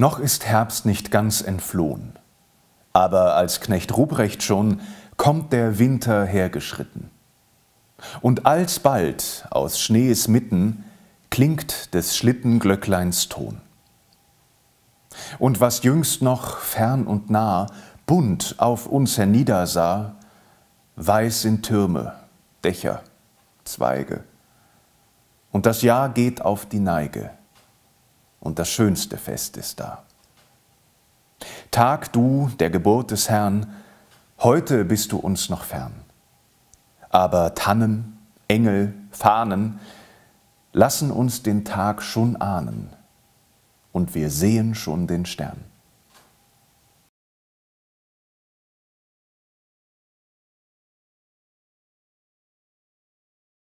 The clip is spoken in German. Noch ist Herbst nicht ganz entflohen, aber als Knecht Ruprecht schon kommt der Winter hergeschritten. Und alsbald aus Schnees Mitten klingt des Schlittenglöckleins Ton. Und was jüngst noch fern und nah bunt auf uns herniedersah, weiß sind Türme, Dächer, Zweige. Und das Jahr geht auf die Neige, und das schönste Fest ist da. Tag du der Geburt des Herrn, heute bist du uns noch fern. Aber Tannen, Engel, Fahnen lassen uns den Tag schon ahnen, und wir sehen schon den Stern.